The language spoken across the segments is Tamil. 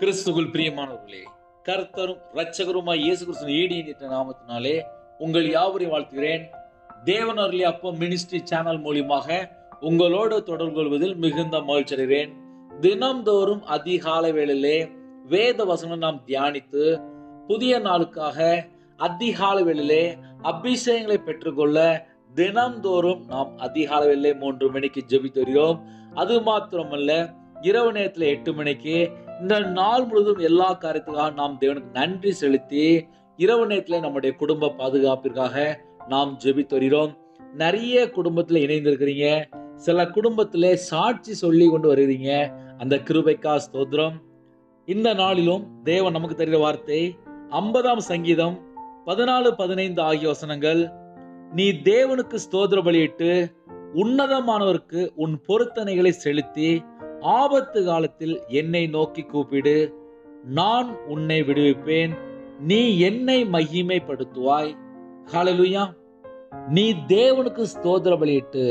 கிறிஸ்துவுக்குள் பிரியமானவர்களே, கர்த்தரும் இரட்சகருமாய் இயேசு கிறிஸ்துவின் ஈடியற்ற நாமத்தினாலே உங்கள் யாவரையும் வாழ்த்துகிறேன். தேவன் அருளிய அப்பம் மினிஸ்ட்ரி சேனல் மூலியமாக உங்களோடு தொடர்பு கொள்வதில் மிகுந்த மகிழ்ச்சி அடைகிறேன். தினம்தோறும் அதிகாலை வேளையிலே வேத வசனம் நாம் தியானித்து புதிய நாளுக்காக அதிகாலை வேளையிலே அபிஷேகங்களை பெற்றுக்கொள்ள தினம்தோறும் நாம் அதிகாலை வேளையிலே 3 மணிக்கு ஜெபித்து வருகிறோம். அது மாத்திரமல்ல, இரவு நேரத்தில் 8 மணிக்கு இந்த நாள் முழுவதும் எல்லா காரியத்துக்காக நாம் தேவனுக்கு நன்றி செலுத்தி இரவு நேரத்தில் நம்முடைய குடும்ப பாதுகாப்பிற்காக நாம் ஜெபித்து வருகிறோம். நிறைய குடும்பத்தில் இணைந்திருக்கிறீங்க, சில குடும்பத்திலே சாட்சி சொல்லி கொண்டு வருகிறீங்க. அந்த கிருபைக்கா ஸ்தோத்திரம். இந்த நாளிலும் தேவன் நமக்கு தெரிந்த வார்த்தை 50ஆம் சங்கீதம் 14, 15 ஆகிய வசனங்கள். நீ தேவனுக்கு ஸ்தோத்திர பலியிட்டு உன்னதமானவருக்கு உன் பொருத்தனைகளை செலுத்தி ஆபத்து காலத்தில் என்னை நோக்கி கூப்பிடு, நான் உன்னை விடுவிப்பேன், நீ என்னை மகிமைப்படுத்துவாய். ஹல்லேலூயா. நீ தேவனுக்கு ஸ்தோத்திர பலியிட்டு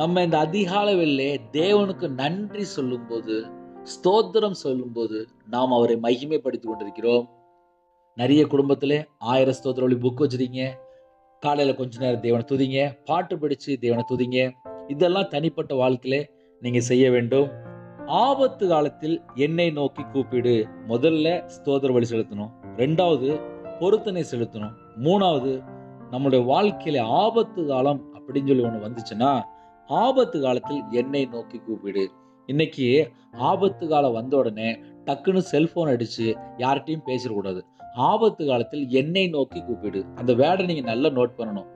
நம்ம இந்த அதிகாலையிலே தேவனுக்கு நன்றி சொல்லும் போது, ஸ்தோத்திரம் சொல்லும் போது நாம் அவரை மகிமைப்படுத்தி கொண்டிருக்கிறோம். நிறைய குடும்பத்திலே 1000 ஸ்தோத்திர பலி புக் வச்சிருக்கீங்க. காலையில கொஞ்ச நேரம் தேவனை துதிங்க, பாட்டு பிடிச்சு தேவனை துதிங்க. இதெல்லாம் தனிப்பட்ட வாழ்க்கையிலே நீங்க செய்ய வேண்டும். ஆபத்து காலத்தில் என்னை நோக்கி கூப்பிடு. முதல்ல ஸ்தோத்திர பலி செலுத்தணும், 2வது பொருத்தனை செலுத்தணும், 3வது நம்மளுடைய வாழ்க்கையில ஆபத்து காலம் அப்படின்னு சொல்லி ஒண்ணு வந்துச்சுன்னா ஆபத்து காலத்தில் என்னை நோக்கி கூப்பிடு. இன்னைக்கு ஆபத்து காலம் வந்த உடனே டக்குன்னு செல்போன் அடிச்சு யார்கிட்டையும் பேசிடக்கூடாது. ஆபத்து காலத்தில் என்னை நோக்கி கூப்பிடு, அந்த வேர்டை நீங்க நல்லா நோட் பண்ணணும்.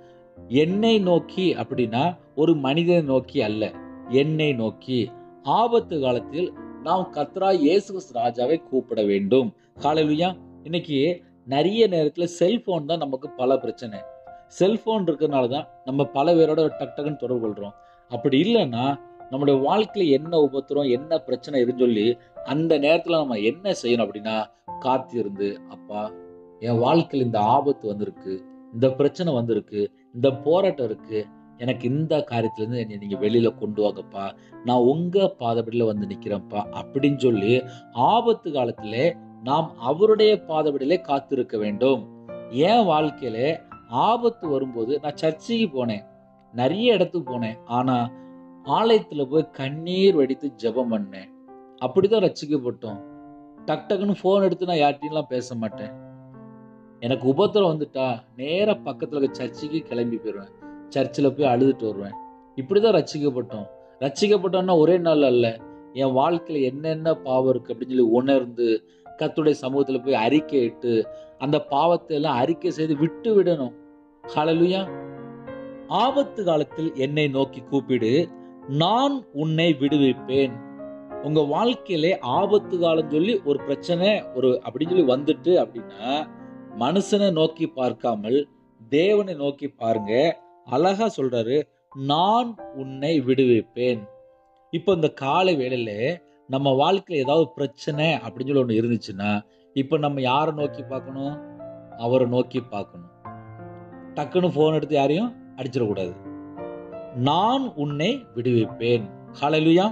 என்னை நோக்கி அப்படின்னா ஒரு மனிதனை நோக்கி அல்ல, என்னை நோக்கி. ஆபத்து காலத்தில் நாம் கர்த்தராகிய இயேசு கிறிஸ்து ராஜாவை கூப்பிட வேண்டும். ஹல்லேலூயா. இன்னைக்கு நிறைய நேரத்தில் செல்போன் தான் நமக்கு பல பிரச்சனை. செல்போன் இருக்கிறதுனால தான் நம்ம பல பேரோட டக்குன்னு தொடர்பு கொள்கிறோம். அப்படி இல்லைன்னா நம்முடைய வாழ்க்கையில் என்ன உபத்திரம், என்ன பிரச்சனை இருக்குன்னு சொல்லி அந்த நேரத்தில் நம்ம என்ன செய்யணும் அப்படின்னா, காத்திருந்து அப்பா என் வாழ்க்கையில் இந்த ஆபத்து வந்திருக்கு, இந்த பிரச்சனை வந்திருக்கு, இந்த போராட்டம் இருக்குது, எனக்கு இந்த காரியத்திலேருந்து என்னை நீங்கள் வெளியில் கொண்டு வாங்கப்பா, நான் உங்கள் பாதப்படியில் வந்து நிற்கிறேன்ப்பா அப்படின்னு சொல்லி ஆபத்து காலத்தில் நாம் அவருடைய பாதப்படியிலே காத்திருக்க வேண்டும். என் வாழ்க்கையில் ஆபத்து வரும்போது நான் சர்ச்சைக்கு போனேன், நிறைய இடத்துக்கு போனேன், ஆனால் ஆலயத்தில் போய் கண்ணீர் வடித்து ஜெபம் பண்ணேன். அப்படி தான் ரட்சிக்கப்பட்டோம். டக்குன்னு ஃபோன் எடுத்து நான் யார்கிட்டையும்லாம் பேச மாட்டேன். எனக்கு உபத்திரம் வந்துட்டா நேர பக்கத்தில் இருக்க சர்ச்சைக்கு கிளம்பி போயிடுவேன், சர்ச்சில் போய் அழுதுட்டு வருவேன். இப்படி தான் ரட்சிக்கப்பட்டோம். ரட்சிக்கப்பட்டோம்னா ஒரே நாள் அல்ல, என் வாழ்க்கையில் என்னென்ன பாவம் இருக்குது அப்படின்னு சொல்லி உணர்ந்து கர்த்தருடைய சமூகத்தில் போய் அறிக்கை இட்டு அந்த பாவத்தை எல்லாம் அறிக்கை செய்து விட்டு விடணும். ஹல்லேலூயா. ஆபத்து காலத்தில் என்னை நோக்கி கூப்பிடு, நான் உன்னை விடுவிப்பேன். உங்கள் வாழ்க்கையிலே ஆபத்து காலம் சொல்லி ஒரு பிரச்சனை ஒரு அப்படின்னு சொல்லி வந்துட்டு அப்படின்னா மனுஷனை நோக்கி பார்க்காமல் தேவனை நோக்கி பாருங்க. அழகா சொல்றாரு, நான் உன்னை விடுவிப்பேன். இப்போ இந்த காலை வேளையில நம்ம வாழ்க்கையில் ஏதாவது பிரச்சனை அப்படின்னு சொல்லி ஒன்று இருந்துச்சுன்னா இப்போ நம்ம யாரை நோக்கி பார்க்கணும், அவரை நோக்கி பார்க்கணும். டக்குன்னு ஃபோன் எடுத்து யாரையும் அடிச்சிடக்கூடாது. நான் உன்னை விடுவிப்பேன். ஹல்லேலூயா.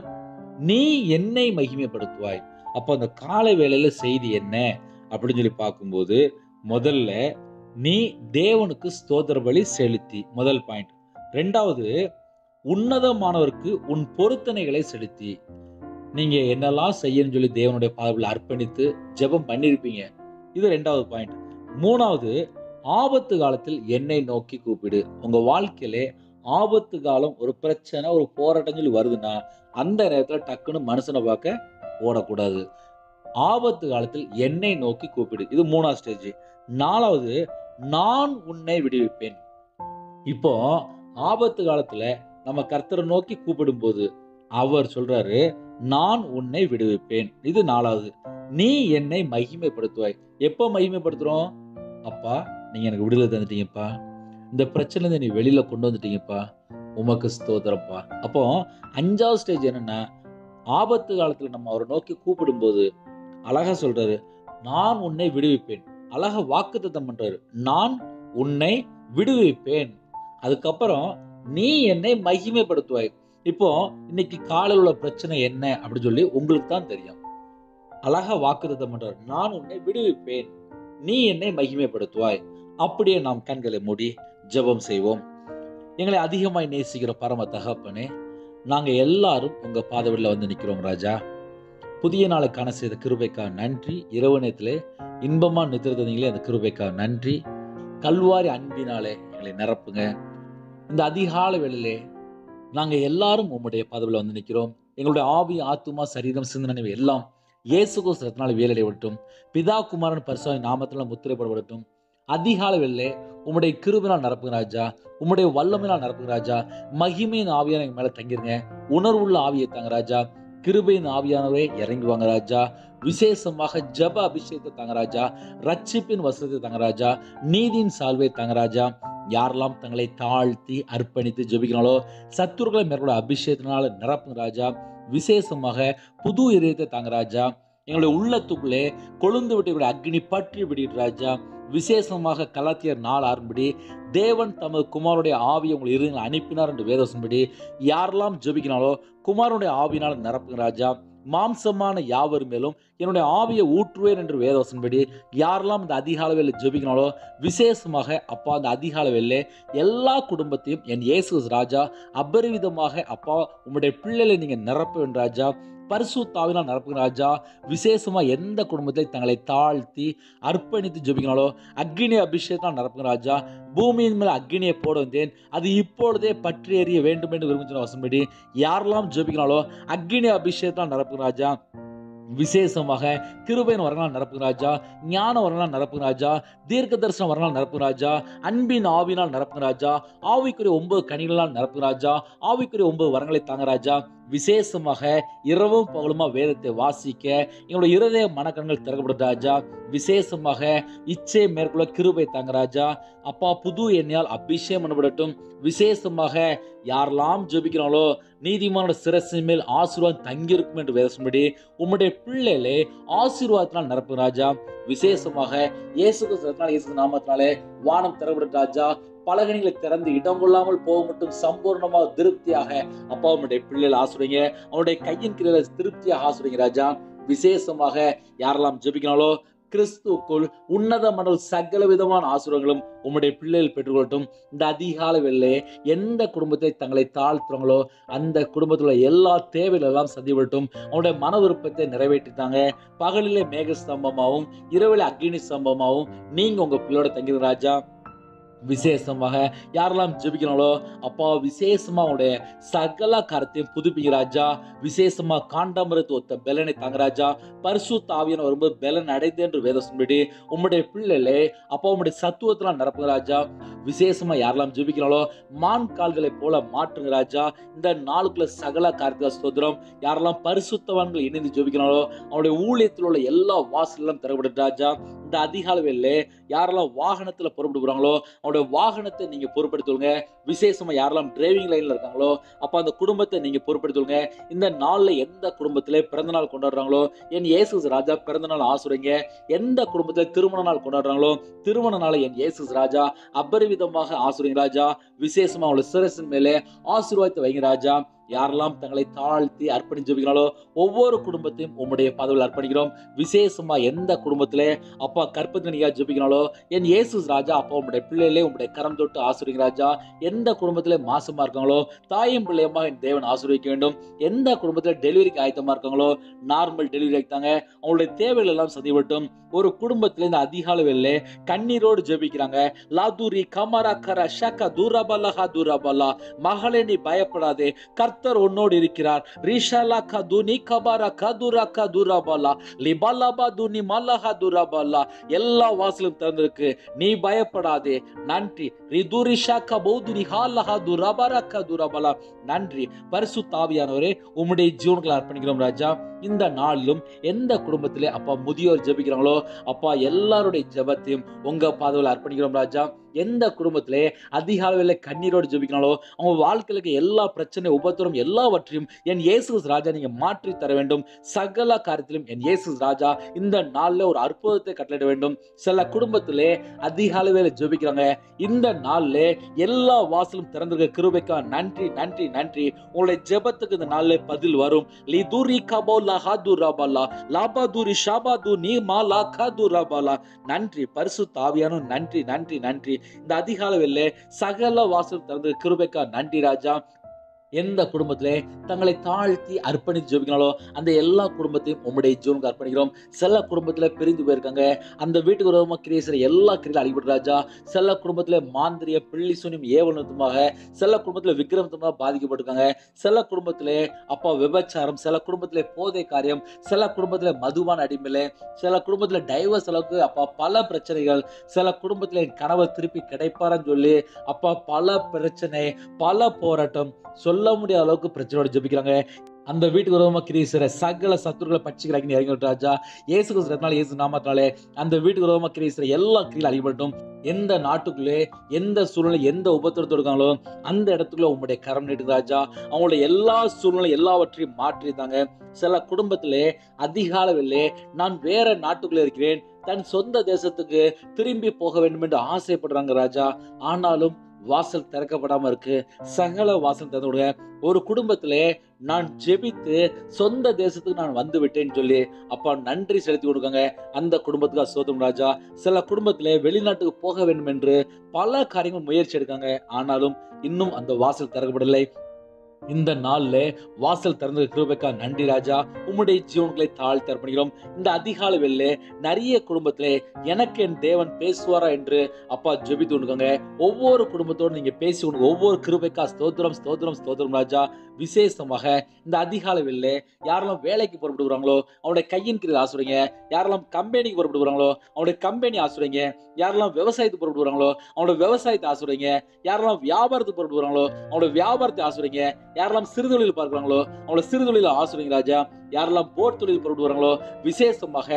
நீ என்னை மகிமைப்படுத்துவாய். அப்போ அந்த காலை வேளையில செய்தி என்ன அப்படின்னு சொல்லி பார்க்கும்போது, முதல்ல நீ தேவனுக்கு ஸ்தோத்திர பலி செலுத்தி, முதல் பாயிண்ட். 2வது உன்னதமானவருக்கு உன் பொருத்தனைகளை செலுத்தி. நீங்க என்னெல்லாம் செய்யணும்னு சொல்லி தேவனுடைய பாதையில் அர்ப்பணித்து ஜெபம் பண்ணியிருப்பீங்க. இது 2வது பாயிண்ட். 3வது ஆபத்து காலத்தில் என்னை நோக்கி கூப்பிடு. உங்க வாழ்க்கையிலே ஆபத்து காலம் ஒரு பிரச்சனை ஒரு போராட்டம் சொல்லி வருதுன்னா அந்த நேரத்தில் டக்குன்னு மனுஷனை பார்க்க ஓடக்கூடாது. ஆபத்து காலத்தில் என்னை நோக்கி கூப்பிடு, இது 3வது ஸ்டேஜ். 4வது நான் உன்னை விடுவிப்பேன். இப்போ ஆபத்து காலத்துல நம்ம கர்த்தரை நோக்கி கூப்பிடும் போது அவர் சொல்றாரு, நான் உன்னை விடுவிப்பேன். இது 4வது. நீ என்னை மகிமைப்படுத்துவாய். எப்போ மகிமைப்படுத்துறோம்? அப்பா நீங்க எனக்கு விடுதலை தந்துட்டீங்கப்பா, இந்த பிரச்சனை நீ வெளியில கொண்டு வந்துட்டீங்கப்பா, உமக்கு ஸ்தோத்திரப்பா. அப்போ 5வது ஸ்டேஜ் என்னன்னா, ஆபத்து காலத்துல நம்ம அவரை நோக்கி கூப்பிடும் போது அழகா சொல்றாரு, நான் உன்னை விடுவிப்பேன். அழகா வாக்குத்தத்தம் பண்றாரு, நான் உன்னை விடுவிப்பேன். அதுக்கப்புறம் நீ என்னை மகிமைப்படுத்துவாய். இப்போ இன்னைக்கு காலையில் உள்ள பிரச்சனை என்ன அப்படின்னு சொல்லி உங்களுக்கு தான் தெரியும். அழகாக வாக்குறுத்தம் பண்ணுறார். நான் உன்னை விடுவிப்பேன், நீ என்னை மகிமைப்படுத்துவாய். அப்படியே நாம் கண்களை மூடி ஜெபம் செய்வோம். எங்களை அதிகமாய் நேசிக்கிற பரம தகப்பனே, நாங்கள் எல்லாரும் உங்கள் பாதவழியில் வந்து நிற்கிறோம் ராஜா. புதிய நாளுக்கான செய்த கிருபைக்கா நன்றி. இரவு நேரத்திலே இன்பமாக நித்திருந்தீங்களே, அந்த கிருபைக்கா நன்றி. கல்வாரி அன்பினாலே எங்களை நிரப்புங்க. இந்த அதிகால வேளையிலே நாங்கள் எல்லாரும் உங்களுடைய பாதவழியில் வந்து நிற்கிறோம். எங்களுடைய ஆவி, ஆத்துமா, சரீரம், சிந்தனை எல்லாம் இயேசு கிறிஸ்துவினால் வேலை விடட்டும். பிதா, குமாரன், பரிசுத்த நாமத்தினால் முத்திரைப்படப்படட்டும். அதிகால வேளையிலே உம்முடைய கிருபினால் நிரப்புங்க ராஜா, உம்முடைய வல்லமையினால் நிரப்புங்க ராஜா. மகிமையின் ஆவியான எங்கள் மேலே தங்கிருங்க. உணர்வுள்ள ஆவியை தாங்க ராஜா. கிருபையின் ஆவியானவரே இறங்குவாங்க ராஜா. விசேஷமாக ஜப அபிஷேகத்தை தாங்க ராஜா. ரட்சிப்பின் வசனத்தை தாங்க ராஜா. நீதியின் சால்வை தாங்க ராஜா. யாரெல்லாம் தங்களை தாழ்த்தி அர்ப்பணித்து ஜபிக்கிறாங்களோ சத்துருக்களை மேற்கொள்ள அபிஷேகத்தினால நிரப்புங்க ராஜா. விசேஷமாக புது இதயத்தை தாங்க ராஜா. எங்களுடைய உள்ளத்துக்குள்ளே கொழுந்து விட்டு அக்னி பற்றி விடுகிட்டு ராஜா. விசேஷமாக கலாத்தியர் 4:6 தேவன் தமது குமாரனுடைய ஆவி உங்கள் இருதயங்களை அனுப்பினார் என்று வேதவசன்படி யாரெல்லாம் ஜெபிக்கிறாங்களோ குமாரனுடைய ஆவியினால் நிரப்புங்க ராஜா. மாம்சமான யாவர் மேலும் என்னுடைய ஆவியை ஊற்றுவேன் என்று வேதவசன்படி யாரெல்லாம் இந்த அதிகால வேலையில் ஜெபிக்கிறாங்களோ விசேஷமாக அப்பா அந்த அதிகால வேலையிலே எல்லா குடும்பத்தையும் என் இயேசு ராஜா அபரிவிதமாக அப்பா உங்களுடைய பிள்ளைகளை நீங்கள் நிரப்புவேன் ராஜா. பரிசுத்தாவினால் நிரப்புங்க ராஜா. விசேஷமாக எந்த குடும்பத்திலையும் தங்களை தாழ்த்தி அர்ப்பணித்து ஜெபிக்கிறாங்களோ அக்னி அபிஷேகத்தால் நிரப்புங்க ராஜா. பூமியின் மேல் அக்னியை போட வந்தேன், அது இப்பொழுதே பற்றி எறிய வேண்டும் என்று விரும்புகிற வசம்படி யாரெல்லாம் ஜெபிக்கிறாங்களோ அக்னி அபிஷேகத்தால் நிரப்புங்க ராஜா. விசேஷமாக கிருபையின் வரனால் நிரப்புங்க ராஜா. ஞான வரனால் நிரப்புங்க ராஜா. தீர்க்க தரிசனம் வரனால் நிரப்புங்க ராஜா. அன்பின் ஆவினால் நிரப்புங்க ராஜா. ஆவிக்குரிய 9 கனிகளால் நிரப்புங்க ராஜா. ஆவிக்குரிய 9 வரங்களை தாங்க ராஜா. விசேஷமாக இரவும் பகலுமா வேதத்தை வாசிக்க எங்களுடைய இருதய மனக்கண்கள் திறக்கப்படும் ராஜா. விசேஷமாக இச்சை மேற்கொள்ள கிருபை தாங்க ராஜா. அப்பா புது எண்ணியால் அபிஷேகம் பண்ணப்படட்டும். விசேஷமாக யாரெல்லாம் ஜெபிக்கிறாங்களோ நீதிமானோட சிரசின் மேல் ஆசீர்வாதம் தங்கியிருக்கும் என்று வேதம்படி உம்முடைய பிள்ளைகளே ஆசீர்வாதத்தினால் நிரப்புங்க ராஜா. விசேஷமாக இயேசு நாமத்தினாலே வானம் திறக்கப்படும் ராஜா. பலகணிகளை திறந்து இடம் கொள்ளாமல் போக மட்டும் சம்பூர்ணமாக திருப்தியாக அப்பா அவனுடைய பிள்ளைகள் ஆசுறீங்க. அவனுடைய கையின் கீழே திருப்தியாக ஆசுறீங்க ராஜா. விசேஷமாக யாரெல்லாம் ஜெபிக்கிறாங்களோ கிறிஸ்துக்குள் உன்னதமான சகல விதமான ஆசீர்வாதங்களும் உம்முடைய பிள்ளைகள் பெற்றுக்கொள்ளட்டும். இந்த அதிகால வேளையிலே எந்த குடும்பத்தை தங்களை தாழ்த்துறாங்களோ அந்த குடும்பத்தில் உள்ள எல்லா தேவைகளெல்லாம் சந்திவிட்டும். அவனுடைய மன விருப்பத்தை நிறைவேற்றித்தாங்க. பகலிலே மேக ஸ்தம்பமாகவும் இரவிலே அக்னி ஸ்தம்பமாகவும் நீங்கள் உங்கள் பிள்ளையோட தங்கிருங்க ராஜா. விசேஷமாக யாரெல்லாம் ஜெபிக்கிறாங்களோ அப்பா விசேஷமா அவனுடைய சகல காரத்தையும் புதுப்பிங்க ராஜா. விசேஷமா காண்டாமிரத்து ஒத்த பெலனை தாங்க ராஜா. பரிசுத்த ஆவியானவர் வரும்போது பெலன் அடைந்து என்று வேதம்படி உம்முடைய பிள்ளைகளே அப்பா உம்முடைய சத்துவத்தினால் நிரப்புங்க ராஜா. விசேஷமா யாரெல்லாம் ஜெபிக்கிறாங்களோ மான் கால்களை போல மாற்றுங்க ராஜா. இந்த நாளுக்குள்ள சகல காரத்தை ஸ்தோத்திரம். யாரெல்லாம் பரிசுத்தவான்கள் இணைந்து ஜெபிக்கிறாங்களோ அவனுடைய ஊழியத்தில் உள்ள எல்லா வாசலும் திறக்கப்படும் ராஜா. இந்த அதிகால வேளையிலே யாரெல்லாம் வாகனத்தில் பொறுப்படுகிறாங்களோ அவனுடைய வாகனத்தை நீங்கள் பொறுப்படுத்துவங்க. விசேஷமாக யாரெல்லாம் டிரைவிங் லைனில் இருக்காங்களோ அப்போ அந்த குடும்பத்தை நீங்கள் பொறுப்படுத்துவங்க. இந்த நாளில் எந்த குடும்பத்திலே பிறந்தநாள் கொண்டாடுறாங்களோ என் இயேசு ராஜா பிறந்தநாள் ஆசுறீங்க. எந்த குடும்பத்தில் திருமண நாள் கொண்டாடுறாங்களோ திருமண நாளை என் இயேசு ராஜா அபரிவிதமாக ஆசுறீங்க ராஜா. விசேஷமாக அவங்களோட சிரசின் மேலே ஆசீர்வாதத்தை வைங்க ராஜா. யாரெல்லாம் தங்களை தாழ்த்தி அர்ப்பணிச்சு வைக்கிறாங்களோ ஒவ்வொரு குடும்பத்தையும் உம்முடைய பதவியில் அர்ப்பணிக்கிறோம். விசேஷமா எந்த குடும்பத்திலே அப்பா கற்பத்தினியா ஜெபிக்கிறாங்களோ என் இயேசு ராஜா அப்பா உம்முடைய பிள்ளையிலே உம்முடைய கரம் தொட்டு ஆசீர்வதிங்க ராஜா. எந்த குடும்பத்திலே மாசமா இருக்காங்களோ தாயும் பிள்ளையமா என் தேவன் ஆசீர்வதிக்க வேண்டும். எந்த குடும்பத்தில் டெலிவரிக்கு ஆயத்தமா இருக்காங்களோ நார்மல் டெலிவரி ஆகித்தாங்க. அவங்களுடைய தேவைகள் எல்லாம் சந்திவிட்டும். ஒரு குடும்பத்திலே இந்த அதிகால வேளையிலே கண்ணீரோடு ஜெபிக்கிறாங்க. லாதுரி கமரா கரா ஷகா தூராபல்லா தூராபல்லா மகளே நீ பயப்படாதே, கர்த்தர் உன்னோடு இருக்கிறார். எல்லா வாசலும் திறந்திருக்கு, நீ பயப்படாதே. நன்றி. நன்றி பரிசுத்த ஆவியானவரே, உம்முடைய ஜீவன்களை அர்ப்பணிக்கிறோம் ராஜா. இந்த நாளிலும் எந்த குடும்பத்திலே அப்பா முதியோர் ஜெபிக்கிறாங்களோ அப்பா எல்லாருடைய ஜெபத்தையும் உங்க பாதத்தில் அர்ப்பணிக்கிறோம் ராஜா. எந்த குடும்பத்திலே அதிக அளவில் கண்ணீரோடு ஜெபிக்கனாலோ அவங்க வாழ்க்கையில எல்லா பிரச்சனை உபத்திரம் எல்லாவற்றையும் என் இயேசு ராஜா நீங்க மாற்றி தர வேண்டும். சகல காரியத்திலும் என் இயேசு ராஜா இந்த நாள்ல ஒரு அற்புதத்தை கட்டளையிட வேண்டும். சில குடும்பத்திலே அதிக அளவில் ஜெபிக்கிறாங்க. இந்த நாள்ல எல்லா வாசலும் திறந்திருக்க கிருபைக்கா நன்றி நன்றி நன்றி. உங்களுடைய ஜெபத்துக்கு இந்த நாள்ல பதில் வரும். நன்றி பரிசுத்த ஆவியானவர், நன்றி நன்றி நன்றி. இந்த அதிகாலை வெல்ல சகல வாசல் திறந்து கிருபைக்கா நன்றி ராஜா. எந்த குடும்பத்திலே தங்களை தாழ்த்தி அர்ப்பணித்து ஜெபிக்கிறாங்களோ அந்த எல்லா குடும்பத்தையும் உம்முடைய ஜீவனுக்கு அர்ப்பணிக்கிறோம். சில குடும்பத்தில் பிரிந்து போயிருக்காங்க, அந்த வீட்டுக்கு உருவமாக கிரியை செய்கிற எல்லா கிரியிலும் அழிபட்டு ராஜா. சில குடும்பத்தில் மாந்திரிய பிள்ளி சூனியம் ஏவலத்துமாக, சில குடும்பத்தில் விக்கிரமத்துமாக பாதிக்கப்பட்டிருக்காங்க. சில குடும்பத்தில் அப்பா விபச்சாரம், சில குடும்பத்தில் போதை காரியம், சில குடும்பத்தில் மதுபான அடிமையிலே, சில குடும்பத்தில் டைவர்ஸ் அளவுக்கு அப்பா பல பிரச்சனைகள். சில குடும்பத்தில் என் கணவர் திருப்பி கிடைப்பாரான்னு சொல்லி அப்பா பல பிரச்சனை பல போராட்டம், சொல்ல முடியாத அளவுக்கு பிரச்சனையோட ஜெபிக்கிறாங்க. அந்த வீட்டுக்கு உருவமாக கிரியை செய்கிற சகல சத்துருக்களை பட்சிக்கிறாங்க இறங்கிட்டு ராஜா. இயேசு ரத்னாலே இயேசு நாமத்தினாலே அந்த வீட்டுக்கு உருவமாக கிரியை செய்கிற எல்லா கிரியிலும் அழிபட்டும். எந்த நாட்டுக்குள்ளே எந்த சூழ்நிலை எந்த உபத்திரத்தோடு இருக்காங்களோ அந்த இடத்துக்குள்ள உங்களுடைய கரம் நீட்டு ராஜா. அவங்களுடைய எல்லா சூழ்நிலை எல்லாவற்றையும் மாற்றிருந்தாங்க. சில குடும்பத்திலே அதிகாலவில்லை நான் வேற நாட்டுக்குள்ளே இருக்கிறேன், தன் சொந்த தேசத்துக்கு திரும்பி போக வேண்டும் என்று ஆசைப்படுறாங்க ராஜா. ஆனாலும் வாசல் திறக்கப்படாம இருக்கு. சகல வாசல் திறந்து ஒரு குடும்பத்திலே நான் ஜெபித்து சொந்த தேசத்துக்கு நான் வந்து விட்டேன்னு சொல்லி அப்பா நன்றி செலுத்தி கொடுக்காங்க. அந்த குடும்பத்துக்கு சோதம் ராஜா. சில குடும்பத்திலே வெளிநாட்டுக்கு போக வேண்டும் என்று பல காரியங்கள் முயற்சி எடுக்காங்க, ஆனாலும் இன்னும் அந்த வாசல் திறக்கப்படவில்லை. இந்த நாள்ல வாசல் திறந்த கிருபைக்கா நன்றி ராஜா. உம்முடைய ஜீவன்களை தாழ்த்தி அர்ப்பணிக்கிறோம். இந்த அதிகாலை வெளில நிறைய குடும்பத்திலே எனக்கு என் தேவன் பேசுவாரா என்று அப்பா ஜெபித்து கொடுங்க. ஒவ்வொரு குடும்பத்தோடு நீங்க பேசி கொடுங்க. ஒவ்வொரு கிருபைக்கா ஸ்தோத்திரம் ஸ்தோத்திரம் ஸ்தோத்திரம் ராஜா. விசேஷமாக இந்த அதிகாலை வெளில யாரெல்லாம் வேலைக்கு புறப்படுகிறாங்களோ அவனுடைய கையின் கீழ் ஆசுறீங்க. யாரெல்லாம் கம்பெனிக்கு புறப்படுகிறாங்களோ அவனுடைய கம்பெனி ஆசுறீங்க. யாரெல்லாம் விவசாயத்துக்கு புறப்படுகிறாங்களோ அவனுடைய விவசாயத்தை ஆசுறீங்க. யாரெல்லாம் வியாபாரத்துக்கு புறப்படுகிறாங்களோ அவனுடைய வியாபாரத்தை ஆசுறீங்க. யாரெல்லாம் சிறு தொழில் பார்க்கிறாங்களோ அவங்கள சிறு தொழில ஆசிரியங்க ராஜா. யாரெல்லாம் போர் தொழில் புறப்பட்டு வராங்களோ விசேஷமாக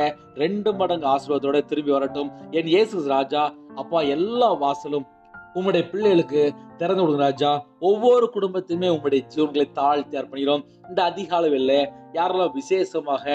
2 மடங்கு ஆசீர்வாதத்தோட திரும்பி வரட்டும் என் இயேசு ராஜா. அப்பா எல்லா வாசலும் உம்முடைய பிள்ளைகளுக்கு திறந்து கொடுங்க ராஜா. ஒவ்வொரு குடும்பத்தையுமே உங்களுடைய ஜீவன்களை தாழ்த்தி அர்ப்பணிக்கிறோம். இந்த அதிகாலை வெளில யாரெல்லாம் விசேஷமாக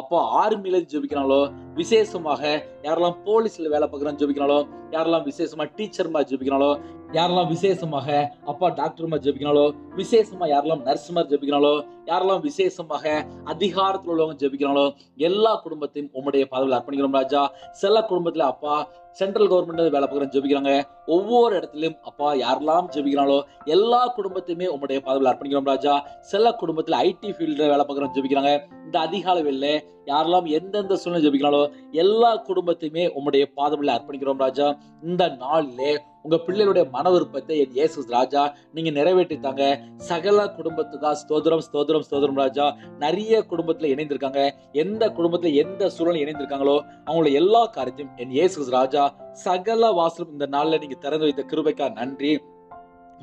அப்பா ஆர்மியில ஜெபிக்கிறாங்களோ, விசேஷமாக யாரெல்லாம் போலீஸ்ல வேலை பார்க்குறான்னு ஜெபிக்கிறாங்களோ, யாரெல்லாம் விசேஷமா டீச்சர் மாதிரி ஜெபிக்கிறாங்களோ, யாரெல்லாம் விசேஷமாக அப்பா டாக்டர் மாதிரி ஜெபிக்கிறாங்களோ, விசேஷமா யாரெல்லாம் நர்ஸ் மாதிரி ஜெபிக்கிறாங்களோ, யாரெல்லாம் விசேஷமாக அதிகாரத்தில் உள்ளவங்க ஜெபிக்கிறாங்களோ எல்லா குடும்பத்தையும் உம்முடைய பாதையில் அர்ப்பணிக்கிறோம் ராஜா. சில குடும்பத்துல அப்பா சென்ட்ரல் கவர்மெண்ட் வேலை பார்க்குறான்னு ஜெபிக்கிறாங்க. ஒவ்வொரு இடத்துலையும் அப்பா யாரெல்லாம் ஜெபிக்கிறாங்களோ எல்லா குடும்பத்தையுமே உம்முடைய பாதையில் அர்ப்பணிக்கிறோம் ராஜா. சில குடும்பத்துல ஐடி ஃபீல்ட்ல வேலை பார்க்குறான்னு ஜெபிக்கிறாங்க. இந்த அதிகாலை வெளில யாரெல்லாம் எந்தெந்த சூழ்நிலை ஜெபிக்கிறாங்களோ எல்லா குடும்பத்தையுமே உம்முடைய பாதையில் அர்ப்பணிக்கிறோம் ராஜா. இந்த நாளிலே உங்க பிள்ளைகளுடைய மன விருப்பத்தை என் இயேசு ராஜா நீங்க நிறைவேற்றித்தாங்க. சகல குடும்பத்துக்கா ஸ்தோத்திரம் ஸ்தோத்திரம் ஸ்தோத்திரம் ராஜா. நிறைய குடும்பத்துல இணைந்திருக்காங்க. எந்த குடும்பத்துல எந்த சூழல் இணைந்திருக்காங்களோ அவங்களோட எல்லா காரியத்தையும் என் இயேசு ராஜா சகல வாசலும் இந்த நாள்ல நீங்க திறந்து வைத்த கிருபைக்கா நன்றி.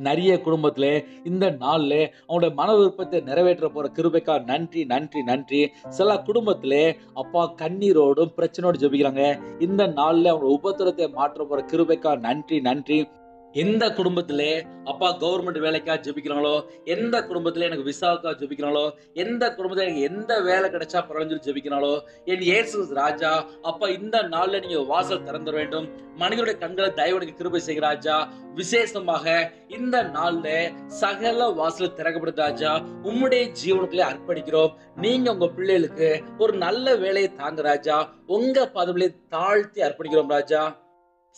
நிறைய குடும்பத்திலே இந்த நாள்ல அவனுடைய மன விருப்பத்தை நிறைவேற்ற போற கிருபைக்கா நன்றி நன்றி நன்றி. சில குடும்பத்திலே அப்பா கண்ணீரோடும் பிரச்சனையோடு ஜெபிக்கிறாங்க. இந்த நாள்ல அவங்க உபத்திரத்தை மாற்ற போற கிருபைக்கா நன்றி நன்றி. எந்த குடும்பத்திலே அப்பா கவர்மெண்ட் வேலைக்கா ஜெபிக்கிறாங்களோ, எந்த குடும்பத்திலே எனக்கு விசாவுக்கா ஜெபிக்கிறாங்களோ, எந்த குடும்பத்துல எனக்கு எந்த வேலை கிடைச்சா பரவஞ்சு ஜெபிக்கிறாங்களோ என் இயேசு ராஜா அப்பா இந்த நாள்ல நீங்க வாசல் திறந்துட வேண்டும். மனிதனுடைய கண்களை தயவுக்கு கிருபை செய்கிற ராஜா. விசேஷமாக இந்த நாள்ல சகல வாசல் திறக்கப்படும் ராஜா. உம்முடைய ஜீவனுக்குள்ளே அர்ப்பணிக்கிறோம். நீங்க உங்க பிள்ளைகளுக்கு ஒரு நல்ல வேலையை தாங்க ராஜா. உங்க பதவியிலே தாழ்த்தி அர்ப்பணிக்கிறோம் ராஜா.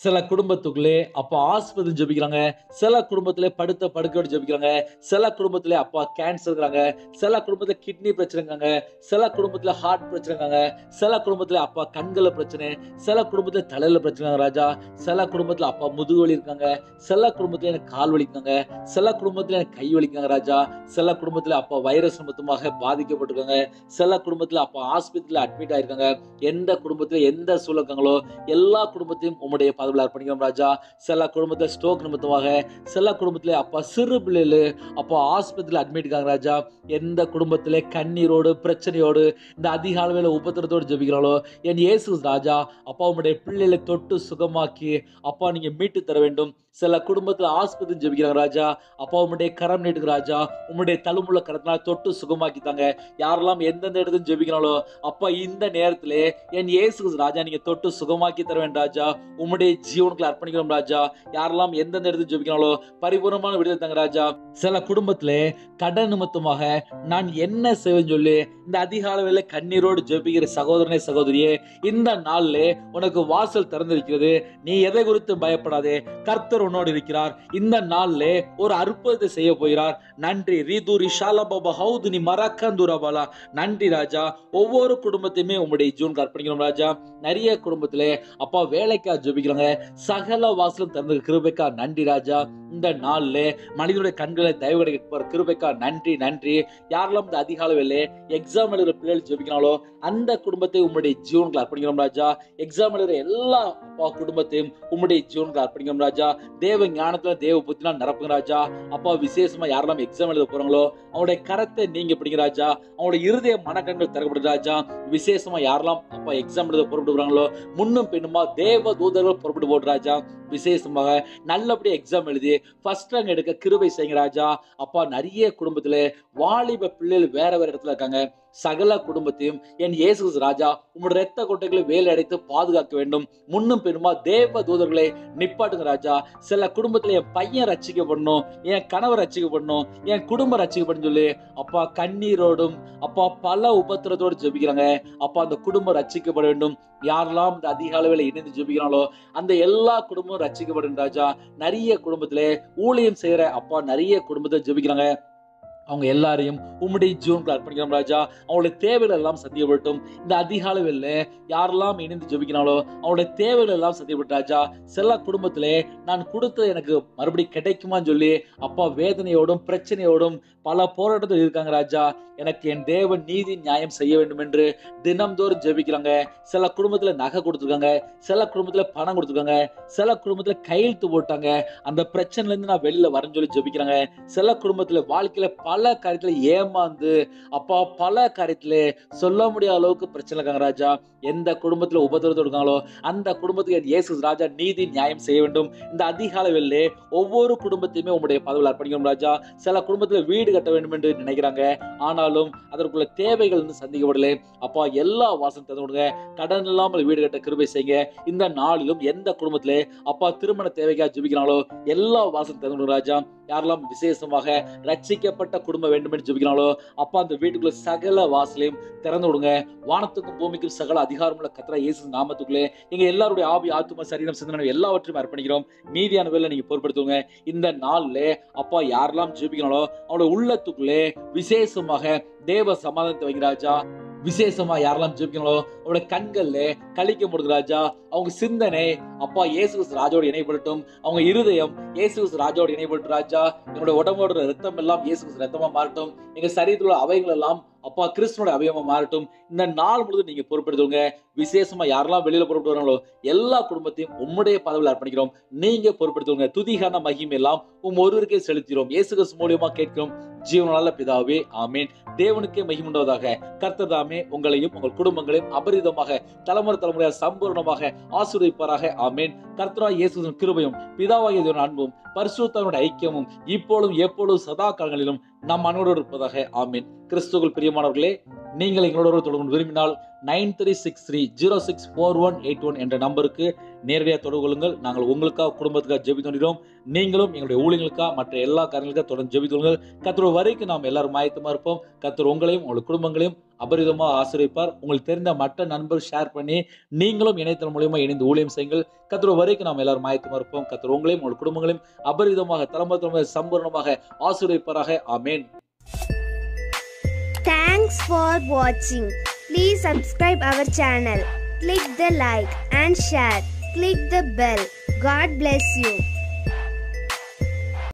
சில குடும்பத்துக்குள்ளே அப்பா ஆஸ்பத்திரி ஜெபிக்கிறாங்க. சில குடும்பத்துல படுத்த படுக்கையோடு ஜெபிக்கிறாங்க. சில குடும்பத்துல அப்பா கேன்சர் இருக்காங்க. சில குடும்பத்துல கிட்னி பிரச்சனை இருக்காங்க. சில குடும்பத்துல ஹார்ட் பிரச்சனை இருக்காங்க. சில குடும்பத்துல அப்பா கண்களை பிரச்சனை. சில குடும்பத்துல தலையில பிரச்சனை ராஜா. சில குடும்பத்துல அப்பா முதுகுவலி இருக்காங்க. சில குடும்பத்துல எனக்கு கால் வலிக்காங்க. சில குடும்பத்துல எனக்கு கை வலிக்காங்க ராஜா. சில குடும்பத்துல அப்பா வைரஸ் நிமித்தமாக பாதிக்கப்பட்டிருக்காங்க. சில குடும்பத்துல அப்பா ஆஸ்பத்திரியில அட்மிட் ஆயிருக்காங்க. எந்த குடும்பத்துல எந்த சூழல் இருக்காங்களோ எல்லா குடும்பத்தையும் உம்முடைய விளையாட பண்ணிக்கலாம் ராஜா. சில குடும்பத்தில் ஸ்ட்ரோக் நிமித்தமாக, சில குடும்பத்தில் அப்பா சிறு பிள்ளைகள் அப்போ ஆஸ்பத்திரியில் அட்மிட் இருக்காங்க ராஜா. எந்த குடும்பத்தில் கண்ணீரோடு பிரச்சனையோடு இந்த அதிக அளவில் உபத்திரத்தோடு ஜெபிக்கிறாங்களோ என் இயேசு ராஜா அப்பா உங்களுடைய பிள்ளைகளை தொட்டு சுகமாக்கி அப்பா நீங்கள் மீட்டு தர வேண்டும். சில குடும்பத்தில் ஆஸ்பத்திரி ஜெபிக்கிறாங்க ராஜா. அப்பா உங்களுடைய கரம் நீட்டுக்கு ராஜா, உங்களுடைய தழும்புள்ள கரத்தினால் தொட்டு சுகமாக்கித்தாங்க. யாரெல்லாம் எந்தெந்த இடத்துல ஜெபிக்கிறாங்களோ அப்பா இந்த நேரத்தில் என் இயேசு ராஜா நீங்கள் தொட்டு சுகமாக்கி தர வேண்டும் ராஜா. உங்களுடைய ஜீவனுக்குள்ள அர்ப்பணிக்கிறோம் ராஜா. யாரெல்லாம் எந்தெந்த இடத்துல ஜெபிக்கிறாங்களோ பரிபூர்ணமான விடுதலை தாங்க ராஜா. சில குடும்பத்தில் கடன் நிமித்தமாக நான் என்ன செய்வேன்னு சொல்லி இந்த அதிக அளவில் கண்ணீரோடு ஜெபிக்கிற சகோதரனே சகோதரியே, இந்த நாளில் உனக்கு வாசல் திறந்திருக்கிறது. நீ எதை குறித்து பயப்படாதே, கர்த்தர் உன்னோடு இருக்கிறார். இந்த நாளில் ஒரு அற்புதத்தை செய்ய போகிறார். நன்றி ரீதுரி ஷாலா பாபா ஹவுது நீ மரக்கந்துராபாலா. நன்றி ராஜா. ஒவ்வொரு குடும்பத்தையுமே உங்களுடைய ஜீவனுக்கு அர்ப்பணிக்கிறோம் ராஜா. நிறைய குடும்பத்தில் அப்பா வேலைக்கா ஜெபிக்கிறாங்க. சகல வாசலும் திறந்து கிருபைக்கா நன்றி ராஜா. இந்த நாளில் மனிதனுடைய கண்களை தயவு கிடைக்க கிருபைக்கா நன்றி நன்றி. யாரெல்லாம் இந்த அதிக அளவில் எக்ஸாம் எழுதுகிற பிள்ளைகள் ஜெபிக்கிறாங்களோ அந்த குடும்பத்தை உங்களுடைய ஜீவனுக்கு அர்ப்பணிக்கிறோம் ராஜா. எக்ஸாம் எழுதுகிற எல்லா குடும்பத்தையும் உங்களுடைய ஜீவனுக்கு அர்ப்பணிக்கிறோம் ராஜா. தேவ ஞானத்துல தேவ புத்தினா நிரப்புங்க ராஜா. அப்பா விசேஷமா யாரெல்லாம் எக்ஸாம் எழுத போறாங்களோ அவனுடைய கரத்தை நீங்க பிடிங்க ராஜா. அவனுடைய இருதய மனக்கண்கள் திறக்கப்படுது ராஜா. விசேஷமா யாரெல்லாம் அப்பா எக்ஸாம் எழுத புறப்படுறாங்களோ முன்னும் பின்னுமா தேவ தூதர்கள் புறப்பட்டு போடு ராஜா. விசேஷமாக நல்லபடியா எக்ஸாம் எழுதி ஃபர்ஸ்ட் ரேங்க் எடுக்க கிருபை செய்யுங்க ராஜா. அப்பா நிறைய குடும்பத்துல வாலிப பிள்ளைகள் வேற வேற இடத்துல இருக்காங்க. சகல குடும்பத்தையும் என் இயேசு ராஜா உங்களோட ரத்த கொட்டைகளை வேலை அடைத்து பாதுகாக்க வேண்டும். முன்னும் பெருமா தேவ தூதர்களை நிப்பாட்டுங்க ராஜா. சில குடும்பத்துல என் பையன் ரட்சிக்கப்படணும், என் கணவர் ரட்சிக்கப்படணும், என் குடும்பம் ரட்சிக்கப்படணும் சொல்லி அப்பா கண்ணீரோடும் அப்பா பல உபத்திரத்தோடு ஜெபிக்கிறாங்க. அப்பா அந்த குடும்பம் ரட்சிக்கப்பட வேண்டும். யாரெல்லாம் இந்த அதிக அளவில் இணைந்து ஜெபிக்கிறாங்களோ அந்த எல்லா குடும்பமும் ரட்சிக்கப்படும் ராஜா. நிறைய குடும்பத்துல ஊழியம் செய்யற அப்பா நிறைய குடும்பத்தை ஜெபிக்கிறாங்க. அவங்க எல்லாரையும் உம்முடைய ஜீவனுக்கு அர்ப்பணிக்கிறோம் ராஜா. அவங்களுடைய தேவைகள் எல்லாம் சந்திக்கப்பட்டும். இந்த அதிக அளவில் யாரெல்லாம் இணைந்து ஜெபிக்கிறாங்களோ அவங்களுடைய தேவைகள் எல்லாம் சந்திக்கப்பட்டு ராஜா. சில குடும்பத்திலே நான் கொடுத்தது எனக்கு மறுபடியும் கிடைக்குமான்னு சொல்லி அப்பா வேதனையோடும் பிரச்சனையோடும் பல போராட்டத்தில் இருக்காங்க ராஜா. எனக்கு என் தேவன் நீதி நியாயம் செய்ய வேண்டும் என்று தினம்தோறும் ஜெபிக்கிறாங்க. சில குடும்பத்தில் நகை கொடுத்துருக்காங்க, சில குடும்பத்தில் பணம் கொடுத்துருக்காங்க, சில குடும்பத்தில் கையெழுத்து போட்டாங்க. அந்த பிரச்சனைலேருந்து நான் வெளியில் வரேன்னு சொல்லி ஜெபிக்கிறாங்க. சில குடும்பத்தில் வாழ்க்கையில் பல காரியத்துல ஏமாந்து அப்பா பல காரியத்துல சொல்ல முடியாத அளவுக்கு பிரச்சனை இருக்காங்க ராஜா. எந்த குடும்பத்துல உபத்திரத்தோடு இருக்காங்களோ அந்த குடும்பத்துக்கு இயேசு ராஜா நீதி நியாயம் செய்ய வேண்டும். இந்த அதிக அளவில் ஒவ்வொரு குடும்பத்தையுமே உங்களுடைய பதவியில் அர்ப்பணிக்கணும் ராஜா. சில குடும்பத்துல வீடு கட்ட வேண்டும் என்று நினைக்கிறாங்க, ஆனாலும் அதற்குள்ள தேவைகள் சந்திக்கப்படல. அப்பா எல்லா வாசம் தந்து கொடுங்க. கடன் இல்லாமல் வீடு கட்ட கிருபை செய்யுங்க. இந்த நாளிலும் எந்த குடும்பத்துல அப்பா திருமண தேவைக்காக ஜெபிக்கிறாங்களோ எல்லா வாசம் தந்து கொடுங்க ராஜா. யாரெல்லாம் விசேஷமாக ரட்சிக்கப்பட்ட குடும்பம் வேண்டும் என்று ஜெபிக்கிறாங்களோ அப்பா அந்த வீட்டுக்குள்ள சகல வாசலையும் திறந்து விடுங்க. வானத்துக்கும் பூமிக்கும் சகல அதிகாரமுள்ள கர்த்தர் இயேசு நாமத்துக்குள்ளே நீங்க எல்லாருடைய ஆவி ஆத்துமா சரீரம் சிந்தனை எல்லாவற்றையும் அர்ப்பணிக்கிறோம். மீதியான வேலை நீங்க பொறுப்படுத்துங்க. இந்த நாள்ல அப்பா யாரெல்லாம் ஜெபிக்கிறாங்களோ அவங்களோட உள்ளத்துக்குள்ளே விசேஷமாக தேவ சமாதானத்தை வைங்க ராஜா. விசேஷமா யாரெல்லாம் ஜெபிக்கிறாங்களோ அவங்களோட கண்கள்ல கழிக்க முடியுது ராஜா. அவங்க சிந்தனை அப்பா இயேசு ராஜோடு இணைப்படட்டும். அவங்க இருதயம் இயேசு ராஜோடு இணைப்பட்டு ராஜா. எங்களோட உடம்போட ரத்தம் எல்லாம் இயேசு ரத்தமா மாறட்டும். எங்க சரீரத்துல அவைகள் எல்லாம் அப்பா கிறிஸ்துவோட அவயமா மாறட்டும். இந்த நாள் முழுவதும் நீங்க பொறுப்படுத்துவங்க. விசேஷமா யாரெல்லாம் வெளியில பொறுப்பட்டு வராங்களோ எல்லா குடும்பத்தையும் உம்முடைய பதவியில் அர்ப்பணிக்கிறோம். நீங்க பொறுப்படுத்துவங்க. துதிகான மகிமை எல்லாம் உம் ஒருவருக்கே செலுத்திடும். இயேசு கிறிஸ்து மூலமா கேட்கிறோம் ஜீவனால பிதாவே ஆமீன். தேவனுக்கே மகிமுண்டாவதாக. கர்த்தர் தாமே உங்களையும் உங்கள் குடும்பங்களையும் அபரிதமாக தலைமுறை தலைமுறையாக சம்பூர்ணமாக ஆசீர்வதிப்பாராக. ஆமீன். கர்த்தராகிய இயேசுவின் கிருபையும் பிதாவாகிய தேவனுடைய அன்பும் பரிசுத்தருடைய ஐக்கியமும் இப்பொழுதும் எப்பொழுதும் சதா காலங்களிலும் நம் அன்போடு இருப்பதாக. ஆமீன். கிறிஸ்துவுக்குள் பிரியமானவர்களே, நீங்கள் எங்களோட தொடர்பு விரும்பினால் 9363064181 என்ற நம்பருக்கு நேரடியாக தொடர்பு கொள்ளுங்கள். நாங்கள் உங்களுக்காக குடும்பத்துக்காக ஜெபித்துகிறோம். நீங்களும் எங்களுடைய ஊழியர்களுக்காக மற்ற எல்லா காரியங்களுக்காக தொடர்ந்து ஜெபித்துள்ளுங்கள். கர்த்தர் வரைக்கும் நாம் எல்லாரும் மாயத்தமாக இருப்போம். கர்த்தர் உங்களையும் உங்கள் குடும்பங்களையும் அபரிதமாக ஆசீர்வதிப்பார். உங்களுக்கு தெரிந்த மற்ற நண்பர்கள் ஷேர் பண்ணி நீங்களும் இணையதளம் மூலமா இணைந்து ஊழியம் செய்யுங்கள். கர்த்தர் வரைக்கும் நாம் எல்லாரும் மாயத்தமாக இருப்போம். கர்த்தர் உங்களையும் உங்கள் குடும்பங்களையும் அபரிதமாக தலைமுறை சம்பூர்ணமாக ஆசீர்வதிப்பாராக. ஆமீன். Thanks for watching. Please subscribe our channel. Click the like and share. Click the bell. God bless you.